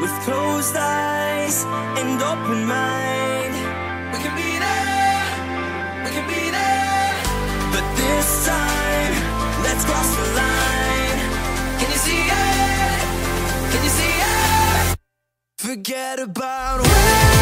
with closed eyes and open mind. We can be there, we can be there, but this time, let's cross the line. Can you see it? Can you see it? Forget about where